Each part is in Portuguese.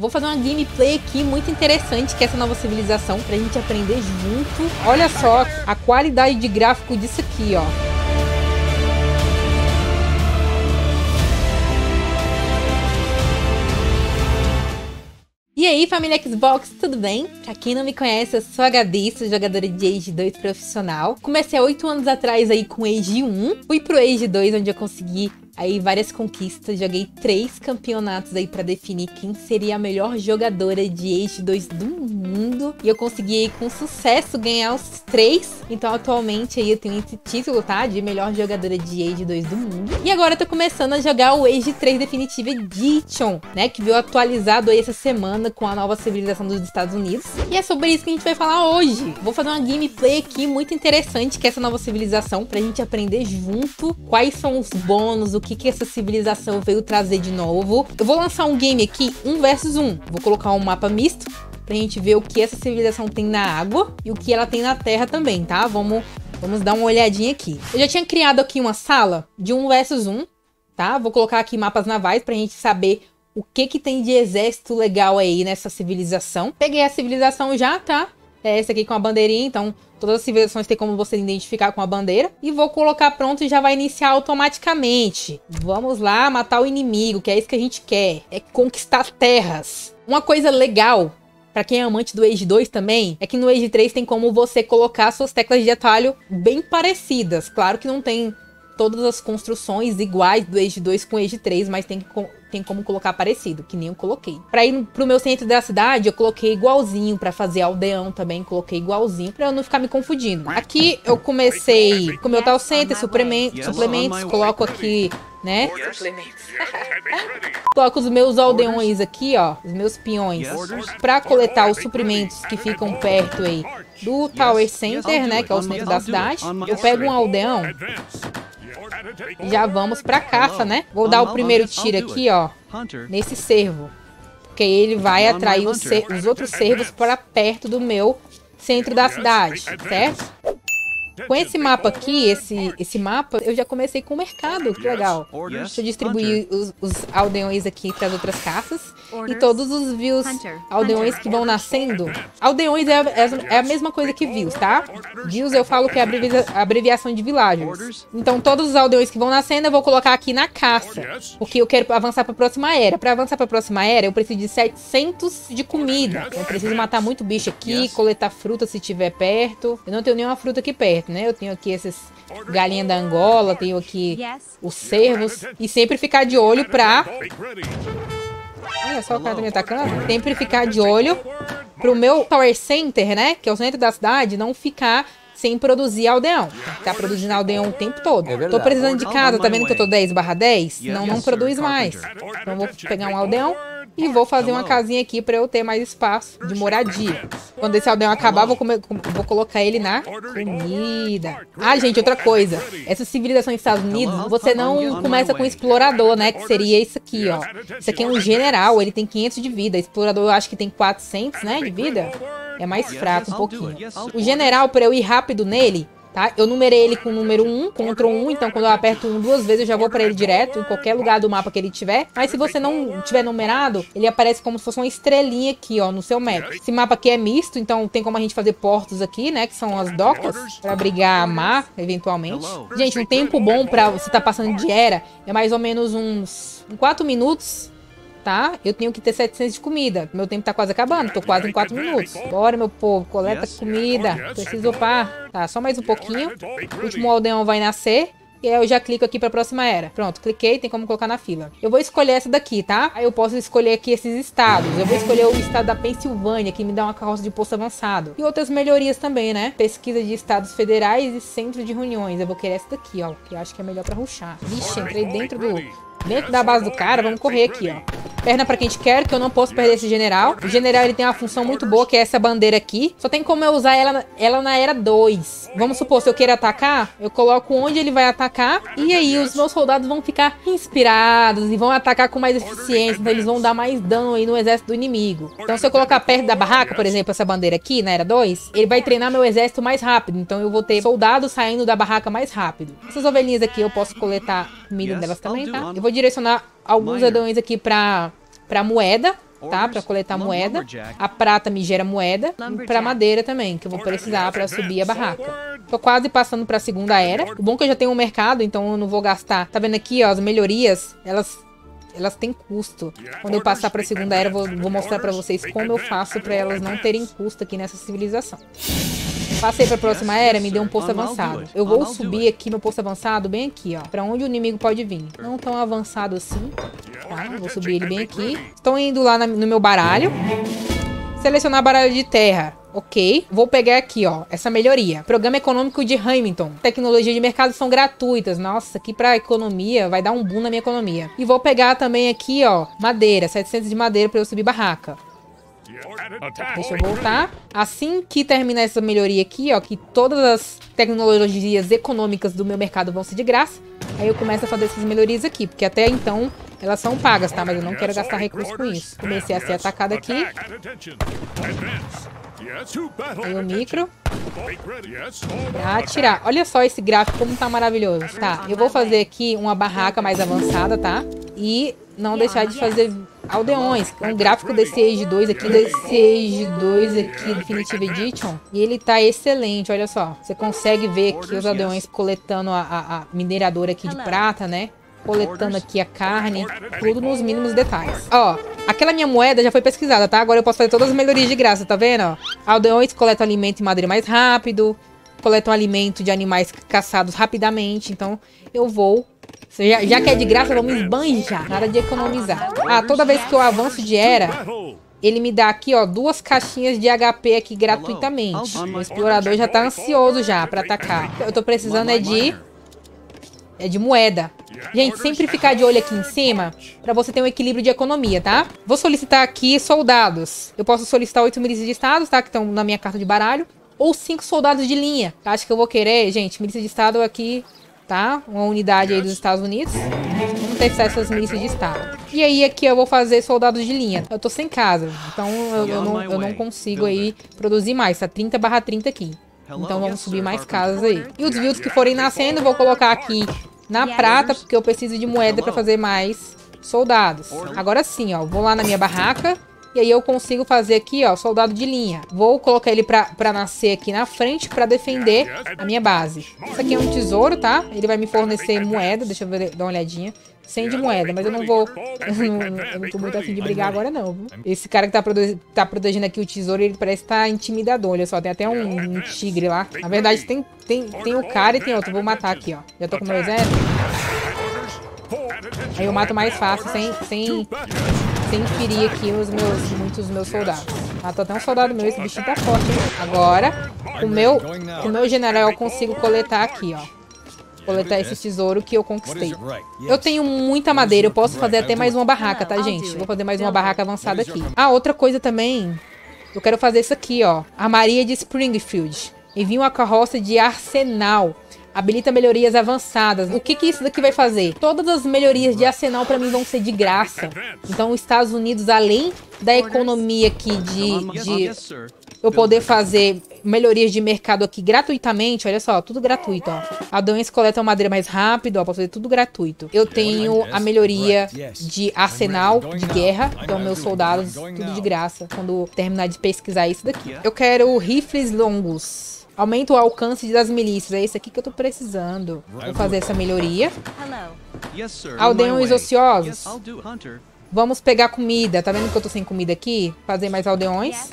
Vou fazer uma gameplay aqui muito interessante, que é essa nova civilização, pra gente aprender junto. Olha só a qualidade de gráfico disso aqui, ó. E aí, família Xbox, tudo bem? Pra quem não me conhece, eu sou a Gabi, sou jogadora de Age 2 profissional. Comecei há 8 anos atrás aí com Age 1, fui pro Age 2, onde eu consegui aí várias conquistas, joguei 3 campeonatos aí pra definir quem seria a melhor jogadora de Age 2 do mundo. E eu consegui aí com sucesso ganhar os 3. Então atualmente aí eu tenho esse título, tá? De melhor jogadora de Age 2 do mundo. E agora eu tô começando a jogar o Age 3 Definitive Edition, né? Que veio atualizado aí essa semana com a nova civilização dos Estados Unidos. E é sobre isso que a gente vai falar hoje. Vou fazer uma gameplay aqui muito interessante, que é essa nova civilização, pra gente aprender junto quais são os bônus, o que essa civilização veio trazer de novo. Eu vou lançar um game aqui, 1 versus 1. Vou colocar um mapa misto pra gente ver o que essa civilização tem na água e o que ela tem na terra também, tá? Vamos dar uma olhadinha aqui. Eu já tinha criado aqui uma sala de 1 versus 1, tá? Vou colocar aqui mapas navais pra gente saber o que tem de exército legal aí nessa civilização. Peguei a civilização já, tá? É essa aqui com a bandeirinha, então todas as civilizações tem como você identificar com a bandeira. E vou colocar pronto e já vai iniciar automaticamente. Vamos lá, matar o inimigo, que é isso que a gente quer. É conquistar terras. Uma coisa legal, pra quem é amante do Age 2 também, é que no Age 3 tem como você colocar suas teclas de atalho bem parecidas. Claro que não tem todas as construções iguais do Age 2 com o Age 3, mas tem como colocar parecido, que nem eu coloquei. Pra ir pro meu centro da cidade, eu coloquei igualzinho. Pra fazer aldeão também, coloquei igualzinho, pra eu não ficar me confundindo. Aqui eu comecei com o meu tal center, suplementos, coloco aqui, né? Coloco os meus aldeões aqui, ó, os meus peões, pra coletar os suprimentos que ficam perto aí do Tower Center, né? Que é o centro da cidade. Eu pego um aldeão, já vamos pra caça, né? Vou dar o primeiro tiro aqui, ó, nesse cervo, porque ele vai atrair os outros cervos para perto do meu centro da cidade, certo? Com esse mapa aqui, esse mapa, eu já comecei com o mercado, que legal. Deixa eu distribuir os aldeões aqui para as outras caças. E todos os views, aldeões que vão nascendo. Aldeões é a mesma coisa que views, tá? Views eu falo que é a abreviação de villagers. Então todos os aldeões que vão nascendo eu vou colocar aqui na caça, porque eu quero avançar para a próxima era. Para avançar para a próxima era eu preciso de 700 de comida. Eu preciso matar muito bicho aqui, coletar fruta se tiver perto. Eu não tenho nenhuma fruta aqui perto, né? Eu tenho aqui essas galinhas da Angola, tenho aqui os cervos. E sempre ficar de olho pra... Olha só o cara tá me atacando. Sempre ficar de olho pro meu Tower Center, né? Que é o centro da cidade, não ficar sem produzir aldeão. Tá produzindo aldeão o tempo todo. Tô precisando de casa, tá vendo que eu tô 10/10? Não produz mais. Então vou pegar um aldeão e vou fazer uma casinha aqui pra eu ter mais espaço de moradia. Quando esse aldeão acabar, vou colocar ele na comida. Ah, gente, outra coisa. Essa civilização dos Estados Unidos, você não começa com explorador, né? Que seria isso aqui, ó. Isso aqui é um general, ele tem 500 de vida. Explorador eu acho que tem 400, né, de vida. É mais fraco um pouquinho. O general, pra eu ir rápido nele, tá? Eu numerei ele com o número 1, Ctrl 1, então quando eu aperto 1 duas vezes eu já vou pra ele direto, em qualquer lugar do mapa que ele tiver. Mas se você não tiver numerado, ele aparece como se fosse uma estrelinha aqui, ó, no seu mapa. Esse mapa aqui é misto, então tem como a gente fazer portos aqui, né, que são as docas, pra brigar a mar, eventualmente. Gente, um tempo bom pra você tá passando de era é mais ou menos uns 4 minutos, tá? Eu tenho que ter 700 de comida. Meu tempo tá quase acabando, tô quase em 4 minutos. Bora, meu povo, coleta comida. Preciso upar. Tá, só mais um pouquinho. O último aldeão vai nascer. E aí eu já clico aqui pra próxima era. Pronto, cliquei, tem como colocar na fila. Eu vou escolher essa daqui, tá? Aí eu posso escolher aqui esses estados. Eu vou escolher o estado da Pensilvânia, que me dá uma carroça de posto avançado. E outras melhorias também, né? Pesquisa de estados federais e centro de reuniões. Eu vou querer essa daqui, ó, que eu acho que é melhor pra rushar. Vixe, entrei dentro da base do cara. Vamos correr aqui, ó. Perna pra quem a gente quer, que eu não posso perder esse general. O general, ele tem uma função muito boa, que é essa bandeira aqui. Só tem como eu usar ela na era 2. Vamos supor, se eu queira atacar, eu coloco onde ele vai atacar. E aí os meus soldados vão ficar inspirados e vão atacar com mais eficiência. Então eles vão dar mais dano aí no exército do inimigo. Então se eu colocar perto da barraca, por exemplo, essa bandeira aqui, na era 2, ele vai treinar meu exército mais rápido. Então eu vou ter soldados saindo da barraca mais rápido. Essas ovelhinhas aqui eu posso coletar comida delas também, tá? Eu vou direcionar alguns aldeões aqui pra moeda, tá? Pra coletar moeda. A prata me gera moeda. Pra madeira também, que eu vou precisar pra subir a barraca. Tô quase passando pra segunda era. O bom é que eu já tenho um mercado, então eu não vou gastar. Tá vendo aqui, ó, as melhorias, elas têm custo. Quando eu passar pra segunda era, eu vou mostrar pra vocês como eu faço pra elas não terem custo aqui nessa civilização. Passei pra próxima era, me deu um posto avançado. Eu vou subir aqui meu posto avançado bem aqui, ó. Pra onde o inimigo pode vir. Não tão avançado assim. Tá, vou subir ele bem aqui. Estou indo lá no meu baralho. Selecionar baralho de terra. Ok, vou pegar aqui, ó, essa melhoria. Programa econômico de Hamilton. Tecnologia de mercado são gratuitas. Nossa, aqui pra economia, vai dar um boom na minha economia. E vou pegar também aqui, ó, madeira. 700 de madeira pra eu subir barraca. Deixa eu voltar. Assim que terminar essa melhoria aqui, ó, que todas as tecnologias econômicas do meu mercado vão ser de graça, aí eu começo a fazer essas melhorias aqui, porque até então elas são pagas, tá? Mas eu não quero gastar recursos com isso. Comecei a ser atacado aqui. Aí o micro. Pra atirar. Olha só esse gráfico, como tá maravilhoso. Tá, eu vou fazer aqui uma barraca mais avançada, tá? E não deixar de fazer aldeões. Um gráfico desse Age 2 aqui, Definitive Edition. E ele tá excelente, olha só. Você consegue ver aqui os aldeões coletando a mineradora aqui de prata, né? Coletando aqui a carne, tudo nos mínimos detalhes. Ó, aquela minha moeda já foi pesquisada, tá? Agora eu posso fazer todas as melhorias de graça, tá vendo? Ó, aldeões coletam alimento e madeira mais rápido, coletam alimento de animais caçados rapidamente. Então, eu vou... Já que é de graça, eu vou me esbanjar. Nada de economizar. Ah, toda vez que eu avanço de era... Ele me dá aqui, ó, 2 caixinhas de HP aqui gratuitamente. O explorador já tá ansioso já pra atacar. Eu tô precisando é de moeda. Gente, sempre ficar de olho aqui em cima pra você ter um equilíbrio de economia, tá? Vou solicitar aqui soldados. Eu posso solicitar 8 milícias de estado, tá? Que estão na minha carta de baralho. Ou 5 soldados de linha. Acho que eu vou querer, gente, milícia de estado aqui, tá? Uma unidade aí dos Estados Unidos. Vamos testar essas milícias de estado. E aí aqui eu vou fazer soldados de linha. Eu tô sem casa, então eu não consigo aí produzir mais. Tá 30/30 aqui. Então vamos subir mais casas aí. E os guilds que forem nascendo, vou colocar aqui na prata, porque eu preciso de moeda para fazer mais soldados. Agora sim, ó, vou lá na minha barraca e aí eu consigo fazer aqui, ó, soldado de linha. Vou colocar ele para nascer aqui na frente para defender a minha base. Isso aqui é um tesouro, tá? Ele vai me fornecer moeda, deixa eu dar uma olhadinha. 100 de moeda, mas eu não vou... eu não tô muito afim de brigar agora, não. Esse cara que tá protegendo aqui o tesouro, ele parece tá intimidador. Olha só, tem até um tigre lá. Na verdade, tem um cara e tem outro. Vou matar aqui, ó. Já tô com o meu exército. Aí eu mato mais fácil, sem ferir aqui muitos dos meus soldados. Matou até um soldado meu, esse bichinho tá forte, hein? Agora, com o meu general, eu consigo coletar aqui, ó. Coletar esse tesouro que eu conquistei. Eu tenho muita madeira, eu posso fazer até mais uma barraca, tá, gente? Vou fazer mais uma barraca avançada aqui. Ah, outra coisa também, eu quero fazer isso aqui, ó. Armaria de Springfield. Envia uma carroça de arsenal. Habilita melhorias avançadas. O que isso daqui vai fazer? Todas as melhorias de arsenal pra mim vão ser de graça. Então, os Estados Unidos, além da economia aqui de eu poder fazer melhorias de mercado aqui gratuitamente, olha só, tudo gratuito, ó. Aldeões coletam madeira mais rápido, ó, posso fazer tudo gratuito. Eu tenho a melhoria de arsenal de guerra, então meus soldados, tudo de graça, quando terminar de pesquisar isso daqui. Eu quero rifles longos. Aumenta o alcance das milícias, é isso aqui que eu tô precisando. Vou fazer essa melhoria. Aldeões ociosos. Vamos pegar comida, tá vendo que eu tô sem comida aqui? Fazer mais aldeões.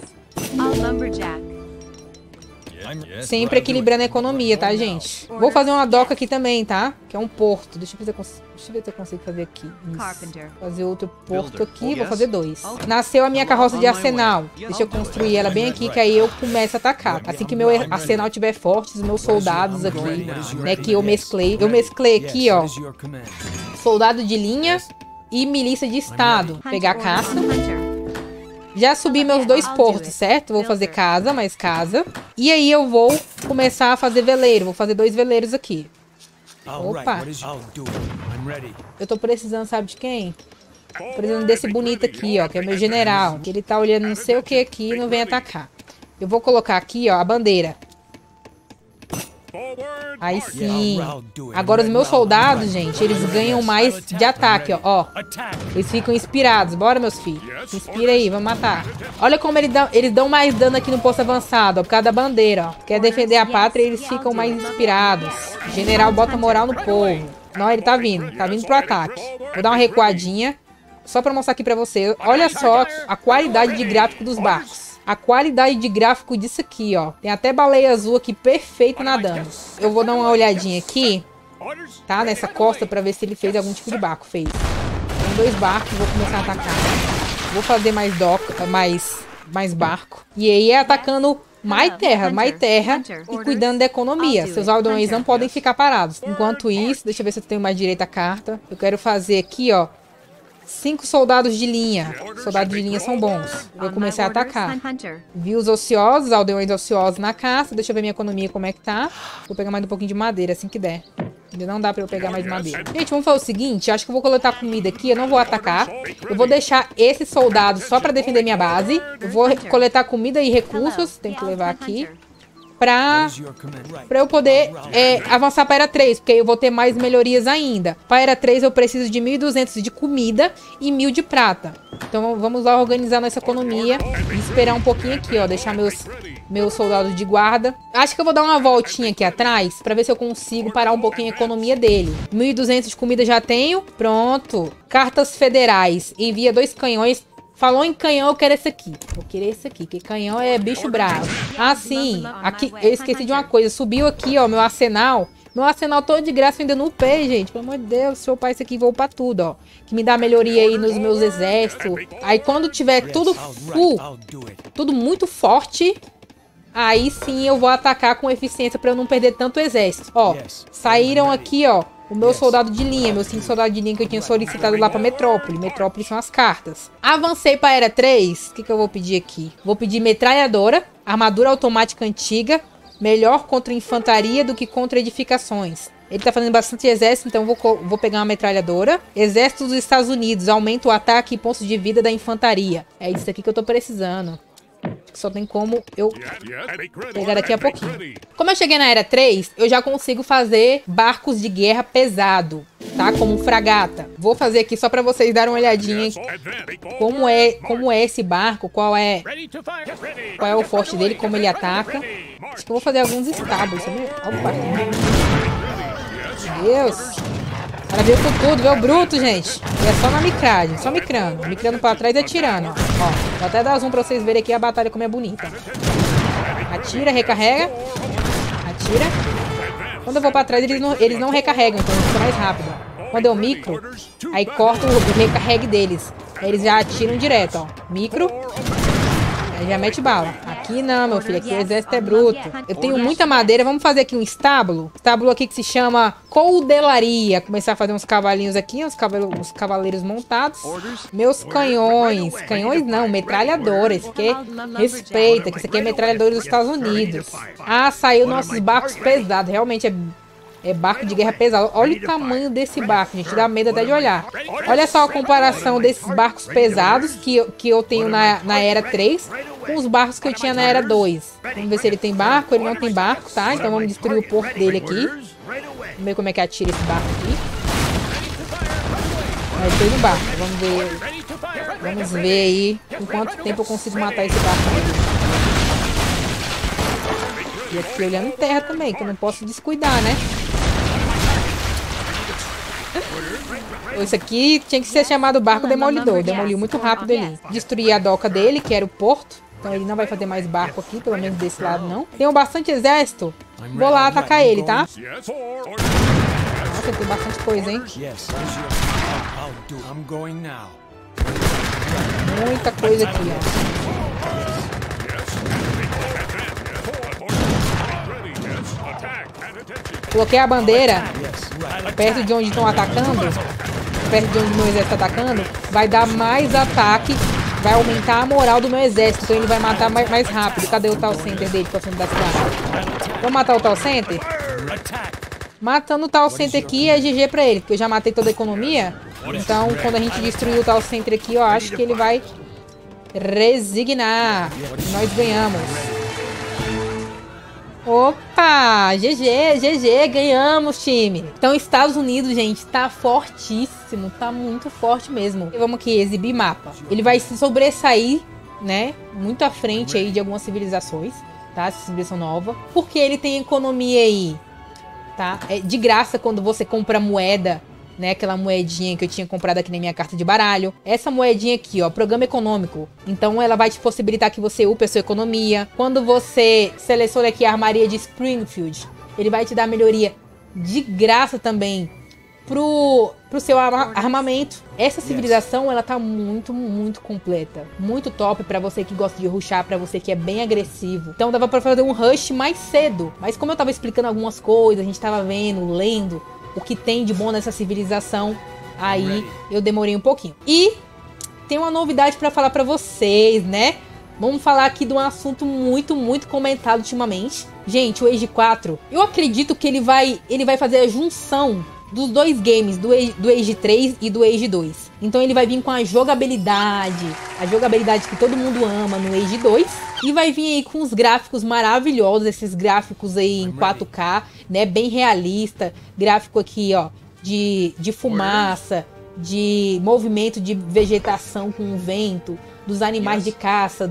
Sempre equilibrando a economia, tá, gente? Vou fazer uma doca aqui também, tá? Que é um porto. Deixa eu ver se eu consigo fazer aqui. Isso. Fazer outro porto aqui. Vou fazer 2. Nasceu a minha carroça de arsenal. Deixa eu construir ela bem aqui, que aí eu começo a atacar. Assim que meu arsenal tiver forte, os meus soldados aqui, né? Que eu mesclei. Eu mesclei aqui, ó. Soldado de linha e milícia de estado. Pegar a caça. Já subi meus 2 portos, certo? Vou fazer casa, mais casa. E aí eu vou começar a fazer veleiro. Vou fazer 2 veleiros aqui. Opa! Eu tô precisando, sabe de quem? Tô precisando desse bonito aqui, ó, que é meu general. Que ele tá olhando não sei o que aqui e não vem atacar. Eu vou colocar aqui, ó, a bandeira. Aí sim. Agora os meus soldados, gente, eles ganham mais de ataque, ó. Eles ficam inspirados. Bora, meus filhos. Se inspira aí, vamos matar. Olha como eles dão mais dano aqui no posto avançado, ó, por causa da bandeira, ó. Quer defender a pátria, eles ficam mais inspirados. O general bota moral no povo. Não, ele tá vindo. Tá vindo pro ataque. Vou dar uma recuadinha. Só pra mostrar aqui pra você. Olha só a qualidade de gráfico dos barcos. A qualidade de gráfico disso aqui, ó. Tem até baleia azul aqui, perfeito nadando. Eu vou dar uma olhadinha aqui, tá? Nessa costa pra ver se ele fez algum tipo de barco. Fez. Tem dois barcos, vou começar a atacar. Vou fazer mais doca, mais barco. E aí é atacando mais terra e cuidando da economia. Seus aldeões não podem ficar parados. Enquanto isso, deixa eu ver se eu tenho mais direito à carta. Eu quero fazer aqui, ó. 5 soldados de linha. Soldados de linha são bons. Eu comecei a atacar. Vi os ociosos, aldeões ociosos na caça. Deixa eu ver minha economia como é que tá. Vou pegar mais um pouquinho de madeira, assim que der. Ainda não dá pra eu pegar mais madeira. Gente, vamos fazer o seguinte. Acho que eu vou coletar comida aqui. Eu não vou atacar. Eu vou deixar esses soldados só pra defender minha base. Eu vou coletar comida e recursos. Tenho que levar aqui. Pra eu poder avançar para a Era 3, porque aí eu vou ter mais melhorias ainda. Para a Era 3 eu preciso de 1.200 de comida e 1.000 de prata. Então vamos lá organizar nossa economia e esperar um pouquinho aqui, ó. Deixar meus soldados de guarda. Acho que eu vou dar uma voltinha aqui atrás pra ver se eu consigo parar um pouquinho a economia dele. 1.200 de comida já tenho. Pronto. Cartas federais. Envia 2 canhões. Falou em canhão, eu quero esse aqui. Vou querer esse aqui, porque canhão é bicho bravo. Ah, sim. Aqui, eu esqueci de uma coisa. Subiu aqui, ó, meu arsenal. Meu arsenal todo de graça ainda no pé, gente. Pelo amor de Deus, se eu upar isso aqui, vou upar tudo, ó. Que me dá melhoria aí nos meus exércitos. Aí quando tiver tudo full, tudo muito forte, aí sim eu vou atacar com eficiência pra eu não perder tanto exército. Ó, saíram aqui, ó. O meu soldado de linha, meus 5 soldados de linha que eu tinha solicitado lá pra Metrópole. Metrópole são as cartas. Avancei pra Era 3. O que eu vou pedir aqui? Vou pedir metralhadora, armadura automática antiga. Melhor contra infantaria do que contra edificações. Ele tá fazendo bastante exército, então vou pegar uma metralhadora. Exército dos Estados Unidos. Aumenta o ataque e pontos de vida da infantaria. É isso aqui que eu tô precisando. Só tem como eu pegar daqui a pouquinho. Como eu cheguei na Era 3, eu já consigo fazer barcos de guerra pesado, tá? Como fragata. Vou fazer aqui só pra vocês darem uma olhadinha como é esse barco, qual é o forte dele, como ele ataca. Acho que eu vou fazer alguns estábulos. Opa. Meu Deus. O cara veio com tudo, veio bruto, gente. E é só na micragem, só micrando. Micrando pra trás e atirando, ó. Ó, vou até dar zoom pra vocês verem aqui a batalha como é bonita. Atira, recarrega. Atira. Quando eu vou pra trás, eles não recarregam, então eles ficam mais rápido. Quando eu micro, aí corto o recarregue deles. Aí eles já atiram direto, ó. Micro. Aí já mete bala. Aqui não, meu filho. Aqui o exército é bruto. Eu tenho muita madeira. Vamos fazer aqui um estábulo. Estábulo aqui que se chama coudelaria. Começar a fazer uns cavalinhos aqui. Uns cavaleiros montados. Meus canhões. Canhões não. Metralhadoras. Esse aqui é respeita. Esse aqui é metralhadores dos Estados Unidos. Ah, saiu nossos barcos pesados. Realmente é barco de guerra pesado. Olha o tamanho desse barco, gente. Dá medo até de olhar. Olha só a comparação desses barcos pesados que eu tenho na Era 3 com os barcos que eu tinha na Era 2. Vamos ver se ele tem barco. Ele não tem barco, tá? Então vamos destruir o porto dele aqui. Vamos ver como é que atira esse barco aqui. Aí ele tem um barco. Vamos ver. Vamos ver aí em quanto tempo eu consigo matar esse barco. E aqui olhando terra também, que eu não posso descuidar, né? Isso aqui tinha que ser chamado barco demolidor. Demoliu muito rápido ali. Destruí a doca dele, que era o porto. Então ele não vai fazer mais barco aqui, pelo menos desse lado não. Tenho bastante exército. Vou lá atacar ele, tá? Nossa, tem bastante coisa, hein? Muita coisa aqui, ó. Coloquei a bandeira perto de onde estão atacando, perto de onde o meu exército está atacando, vai dar mais ataque, vai aumentar a moral do meu exército, então ele vai matar mais rápido. Cadê o Town Center dele que eu da cidade? Vamos matar o Town Center? Matando o Town Center aqui é GG pra ele, porque eu já matei toda a economia, então quando a gente destruir o Town Center aqui, eu acho que ele vai resignar. Nós ganhamos. Opa, GG, GG, ganhamos, time. Então, Estados Unidos, gente, tá fortíssimo, tá muito forte mesmo. E vamos aqui, exibir mapa. Ele vai se sobressair, né, muito à frente aí de algumas civilizações, tá? Essa civilização nova. Porque ele tem economia aí, tá? É de graça quando você compra moeda, né? Aquela moedinha que eu tinha comprado aqui na minha carta de baralho. Essa moedinha aqui, ó, programa econômico. Então ela vai te possibilitar que você upe a sua economia. Quando você seleciona aqui a armaria de Springfield, ele vai te dar melhoria de graça também pro seu armamento. Essa civilização, ela tá muito, muito completa. Muito top pra você que gosta de rushar, pra você que é bem agressivo. Então dava pra fazer um rush mais cedo. Mas como eu tava explicando algumas coisas, a gente tava vendo, lendo o que tem de bom nessa civilização, aí eu demorei um pouquinho. E tem uma novidade pra falar pra vocês, né? Vamos falar aqui de um assunto muito, muito comentado ultimamente. Gente, o Age 4, eu acredito que ele vai fazer a junção dos dois games, do Age 3 e do Age 2. Então ele vai vir com a jogabilidade que todo mundo ama no Age 2. E vai vir aí com os gráficos maravilhosos, esses gráficos aí em 4K, né, bem realista. Gráfico aqui, ó, de fumaça, de movimento de vegetação com o vento, dos animais de caça,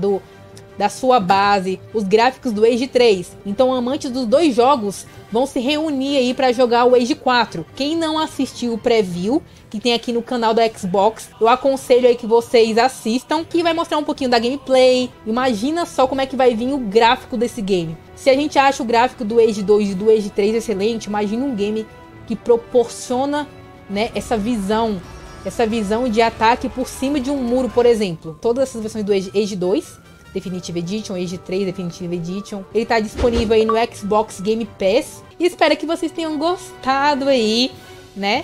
da sua base, os gráficos do Age 3. Então, amantes dos dois jogos vão se reunir aí para jogar o Age 4. Quem não assistiu o preview, que tem aqui no canal da Xbox, eu aconselho aí que vocês assistam, que vai mostrar um pouquinho da gameplay. Imagina só como é que vai vir o gráfico desse game. Se a gente acha o gráfico do Age 2 e do Age 3 excelente, imagina um game que proporciona, né, essa visão de ataque por cima de um muro, por exemplo. Todas essas versões do Age 2 Definitive Edition, Age 3 Definitive Edition, ele tá disponível aí no Xbox Game Pass. E espero que vocês tenham gostado aí, né,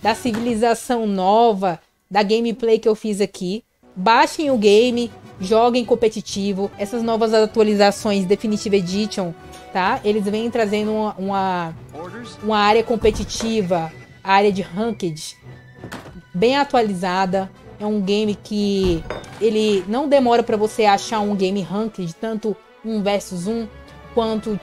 da civilização nova, da gameplay que eu fiz aqui. Baixem o game, joguem competitivo. Essas novas atualizações Definitive Edition, tá? Eles vêm trazendo uma área competitiva, a área de Ranked, bem atualizada. É um game que ele não demora para você achar um game ranked, tanto um versus um, quanto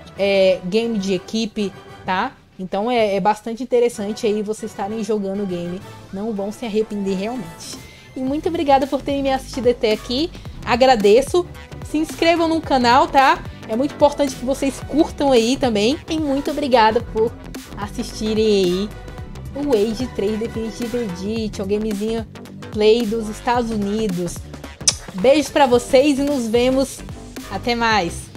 game de equipe, tá? Então é bastante interessante aí vocês estarem jogando o game, não vão se arrepender realmente. E muito obrigada por terem me assistido até aqui, agradeço, se inscrevam no canal, tá? É muito importante que vocês curtam aí também, e muito obrigada por assistirem aí o Age 3 Definitive Edition, o gamezinho Play dos Estados Unidos. Beijos pra vocês e nos vemos. Até mais.